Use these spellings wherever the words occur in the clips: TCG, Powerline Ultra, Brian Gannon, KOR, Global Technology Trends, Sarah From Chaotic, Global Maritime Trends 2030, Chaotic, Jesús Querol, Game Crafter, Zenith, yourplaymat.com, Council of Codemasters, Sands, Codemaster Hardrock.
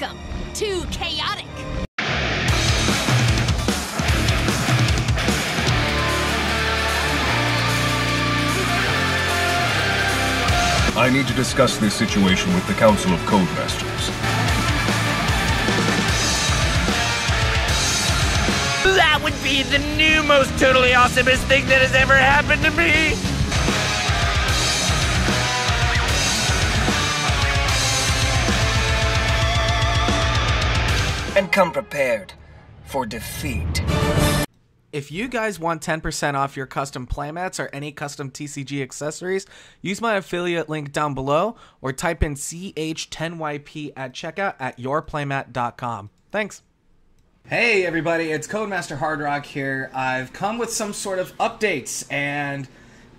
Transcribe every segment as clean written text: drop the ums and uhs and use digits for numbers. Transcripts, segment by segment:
Welcome to Chaotic. I need to discuss this situation with the Council of Codemasters. That would be the new most totally awesomest thing that has ever happened to me! And come prepared for defeat. If you guys want 10% off your custom playmats or any custom TCG accessories, use my affiliate link down below or type in CH10YP at checkout at yourplaymat.com. Thanks. Hey everybody, it's Codemaster Hardrock here. I've come with some sort of updates, and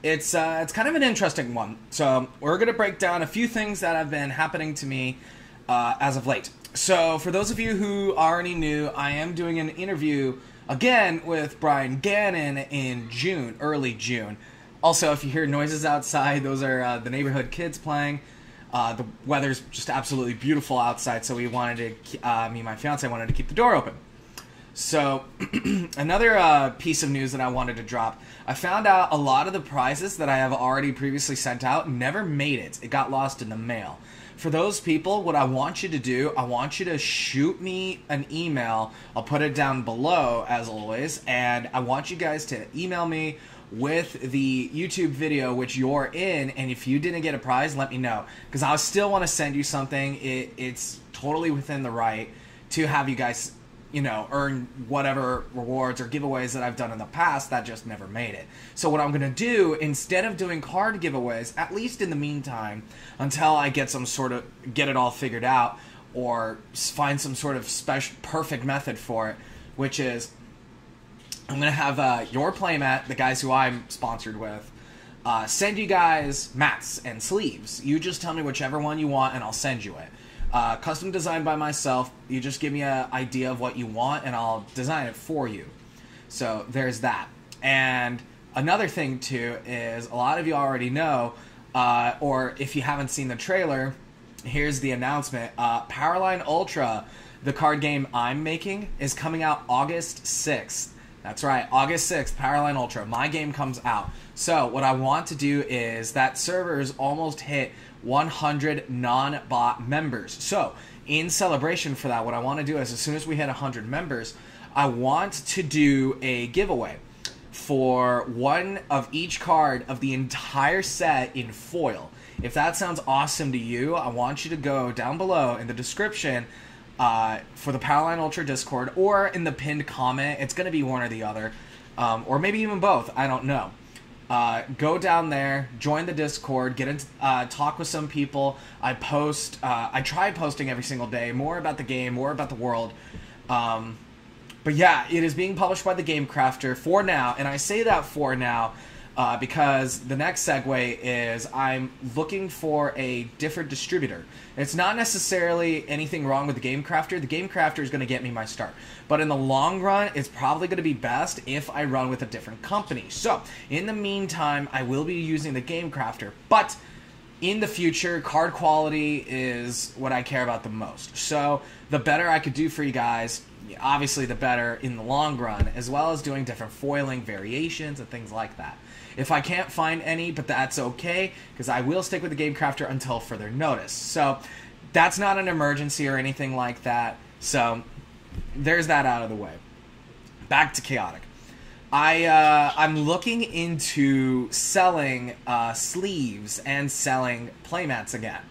it's kind of an interesting one. So we're going to break down a few things that have been happening to me as of late. So for those of you who are already new, I am doing an interview again with Brian Gannon in June, early June. Also, if you hear noises outside, those are the neighborhood kids playing. The weather's just absolutely beautiful outside, so we wanted to, me and my fiance wanted to keep the door open. So another piece of news that I wanted to drop. I found out a lot of the prizes that I have already previously sent out never made it. It got lost in the mail. For those people, what I want you to do, I want you to shoot me an email. I'll put it down below, as always, and I want you guys to email me with the YouTube video which you're in, and if you didn't get a prize, let me know, because I still want to send you something. It's totally within the right to have you guys, you know, earn whatever rewards or giveaways that I've done in the past that just never made it. So what I'm going to do, instead of doing card giveaways, at least in the meantime, until I get some sort of, get it all figured out, or find some sort of special, perfect method for it, which is, I'm going to have Your Playmat, the guys who I'm sponsored with, send you guys mats and sleeves. You just tell me whichever one you want and I'll send you it. Custom designed by myself. You just give me an idea of what you want and I'll design it for you. So there's that. And another thing too is, a lot of you already know, or if you haven't seen the trailer, here's the announcement. Powerline Ultra, the card game I'm making, is coming out August 6th. That's right, August 6th, Powerline Ultra. My game comes out. So what I want to do is, that server's almost hit 100 non-bot members. So in celebration for that, what I want to do is, as soon as we hit 100 members, I want to do a giveaway for one of each card of the entire set in foil. If that sounds awesome to you, I want you to go down below in the description for the Powerline Ultra Discord, or in the pinned comment. It's going to be one or the other, or maybe even both. I don't know. Go down there, join the Discord, get into, talk with some people. I post, I try posting every single day, more about the game, more about the world. But yeah, it is being published by the Game Crafter for now, and I say that for now because the next segue is, I'm looking for a different distributor. It's not necessarily anything wrong with the Game Crafter. The Game Crafter is going to get me my start. But in the long run, it's probably going to be best if I run with a different company. So in the meantime, I will be using the Game Crafter. But in the future, card quality is what I care about the most. So the better I could do for you guys, obviously the better in the long run, as well as doing different foiling variations and things like that. If I can't find any, but that's okay, because I will stick with the Game Crafter until further notice. So that's not an emergency or anything like that. So there's that out of the way. Back to Chaotic. I'm looking into selling sleeves and selling playmats again.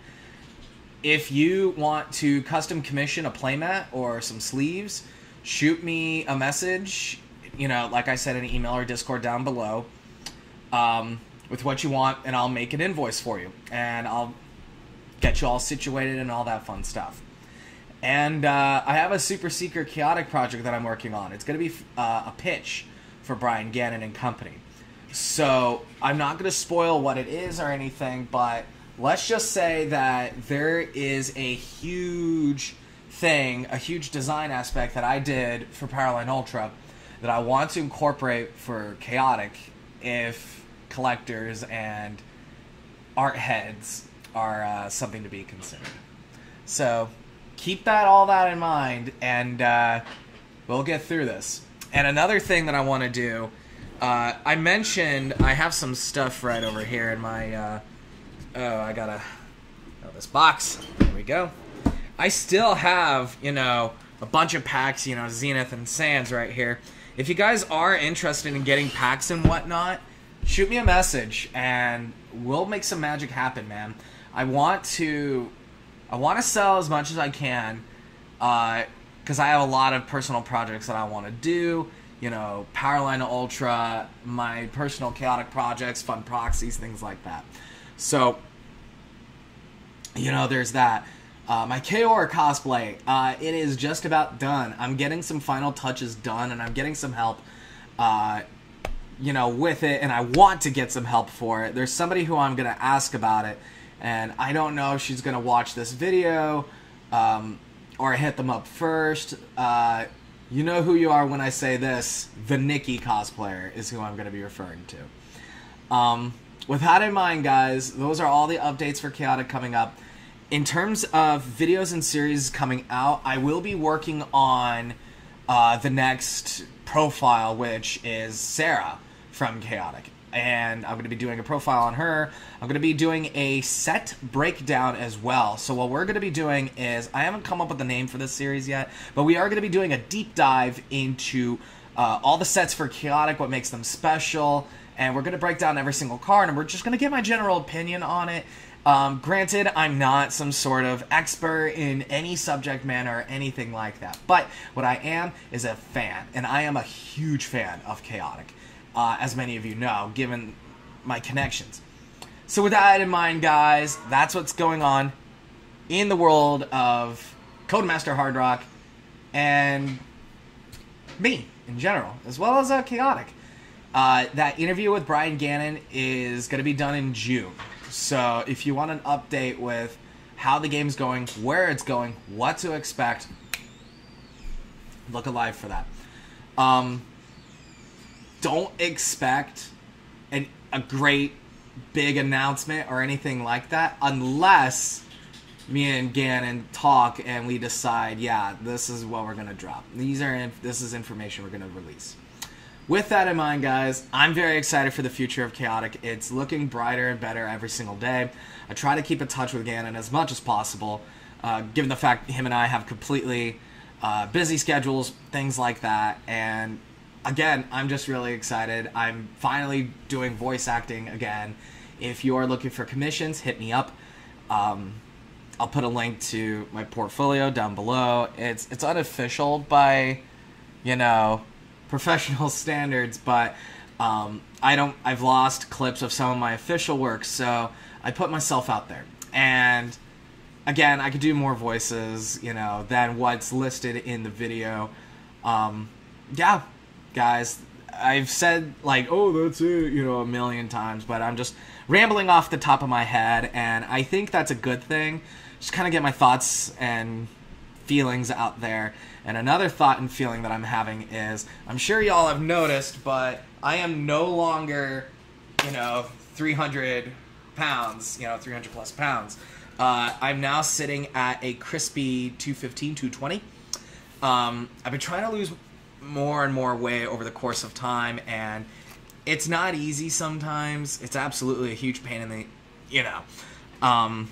If you want to custom commission a playmat or some sleeves, shoot me a message, you know, like I said, an email or Discord down below. With what you want, and I'll make an invoice for you, and I'll get you all situated and all that fun stuff. And I have a super secret Chaotic project that I'm working on. It's going to be a pitch for Brian Gannon and company. So I'm not going to spoil what it is or anything, but let's just say that there is a huge thing, a huge design aspect that I did for Powerline Ultra that I want to incorporate for Chaotic, if collectors and art heads are something to be considered. So keep that all that in mind, and we'll get through this. And another thing that I want to do, I mentioned I have some stuff right over here in my, this box. There we go. I still have, you know, a bunch of packs, you know, Zenith and Sands right here. If you guys are interested in getting packs and whatnot, shoot me a message and we'll make some magic happen, man. I want to sell as much as I can, because I have a lot of personal projects that I want to do. You know, Powerline Ultra, my personal Chaotic projects, fun proxies, things like that. So, you know, there's that. My KOR cosplay, it is just about done. I'm getting some final touches done, and I'm getting some help, you know, with it, and I want to get some help for it. There's somebody who I'm going to ask about it, and I don't know if she's going to watch this video, or hit them up first. You know who you are when I say this. The Nikki cosplayer is who I'm going to be referring to. With that in mind, guys, those are all the updates for Chaotic coming up. In terms of videos and series coming out, I will be working on the next profile, which is Sarah from Chaotic. And I'm going to be doing a profile on her. I'm going to be doing a set breakdown as well. So what we're going to be doing is, I haven't come up with a name for this series yet, but we are going to be doing a deep dive into all the sets for Chaotic, what makes them special. And we're going to break down every single card, and we're just going to give my general opinion on it. Granted, I'm not some sort of expert in any subject matter or anything like that, but what I am is a fan, and I am a huge fan of Chaotic, as many of you know, given my connections. So with that in mind, guys, that's what's going on in the world of Codemaster Hardrock and me in general, as well as Chaotic. That interview with Brian Gannon is going to be done in June. So if you want an update with how the game's going, where it's going, what to expect, look alive for that. Don't expect a great big announcement or anything like that unless me and Gannon talk and we decide, yeah, this is what we're going to drop. This is information we're going to release. With that in mind, guys, I'm very excited for the future of Chaotic. It's looking brighter and better every single day. I try to keep in touch with Gannon as much as possible, given the fact him and I have completely busy schedules, things like that. And again, I'm just really excited. I'm finally doing voice acting again. If you are looking for commissions, hit me up. I'll put a link to my portfolio down below. It's unofficial by, you know, professional standards, but I've lost clips of some of my official work, so I put myself out there. And again, I could do more voices, you know, than what's listed in the video. Yeah, guys, I've said, like, oh, that's it, you know, a million times, but I'm just rambling off the top of my head, and I think that's a good thing. Just kind of get my thoughts and feelings out there. And another thought and feeling that I'm having is, I'm sure y'all have noticed, but I am no longer, you know, 300 pounds, you know, 300 plus pounds. I'm now sitting at a crispy 215, 220. I've been trying to lose more and more weight over the course of time, and it's not easy sometimes. It's absolutely a huge pain in the, you know.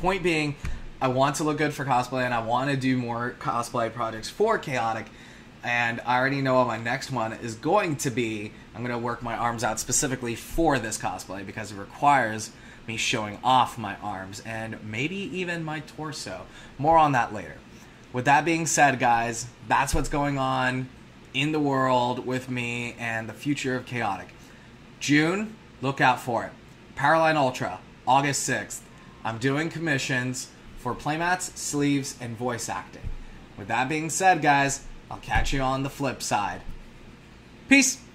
Point being, I want to look good for cosplay, and I want to do more cosplay projects for Chaotic, and I already know what my next one is going to be. I'm going to work my arms out specifically for this cosplay because it requires me showing off my arms and maybe even my torso. More on that later. With that being said, guys, that's what's going on in the world with me and the future of Chaotic. June, look out for it. Powerline Ultra, August 6th. I'm doing commissions for playmats, sleeves, and voice acting. With that being said, guys, I'll catch you on the flip side. Peace!